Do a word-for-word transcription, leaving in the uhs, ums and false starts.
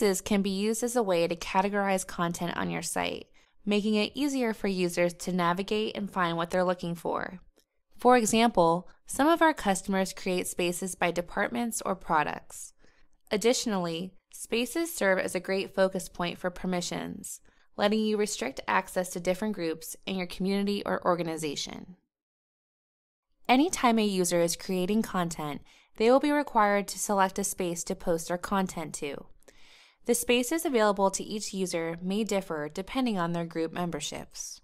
Boxes can be used as a way to categorize content on your site, making it easier for users to navigate and find what they're looking for. For example, some of our customers create spaces by departments or products. Additionally, spaces serve as a great focus point for permissions, letting you restrict access to different groups in your community or organization. Anytime a user is creating content, they will be required to select a space to post their content to. The spaces available to each user may differ depending on their group memberships.